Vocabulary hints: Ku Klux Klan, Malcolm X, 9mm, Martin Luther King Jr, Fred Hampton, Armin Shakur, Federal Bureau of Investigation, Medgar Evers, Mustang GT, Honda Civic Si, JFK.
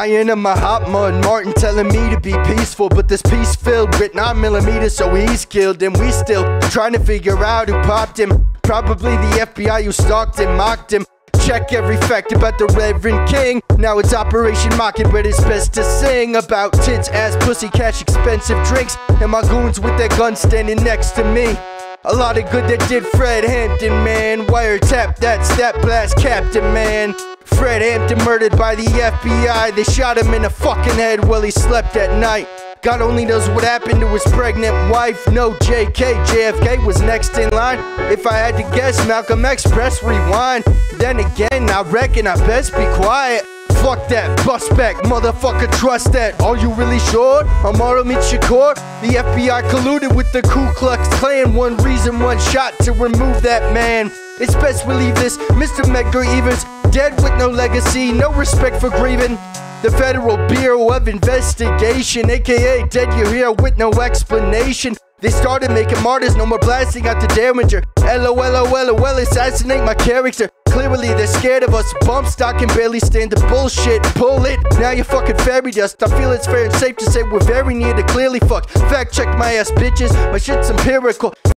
I ain't in my hot mud, Martin telling me to be peaceful, but this piece filled with 9mm, so he's killed, and we still trying to figure out who popped him. Probably the FBI who stalked him, mocked him. Check every fact about the Reverend King. Now it's Operation Mocking, but it's best to sing about tits, ass, pussy, cash, expensive drinks, and my goons with their guns standing next to me. A lot of good that did Fred Hampton, man. Wiretap, that's that blast captain, man. Fred Hampton murdered by the FBI. They shot him in the fucking head while he slept at night. God only knows what happened to his pregnant wife. No JK, JFK was next in line. If I had to guess, Malcolm X, press rewind. Then again, I reckon I best be quiet. Fuck that, bust back, motherfucker, trust that. Are you really sure? I'm Armin Shakur. The FBI colluded with the Ku Klux Klan. One reason, one shot to remove that man. It's best we leave this Mr. Medgar Evers dead with no legacy, no respect for grieving. The Federal Bureau of Investigation, aka Dead You're Here with no explanation. They started making martyrs, no more blasting out the Derringer. LOL, assassinate my character. Clearly they're scared of us, bump stock can barely stand the bullshit. Pull it, now you're fucking fairy dust. I feel it's fair and safe to say we're very near to clearly fucked. Fact check my ass bitches, my shit's empirical.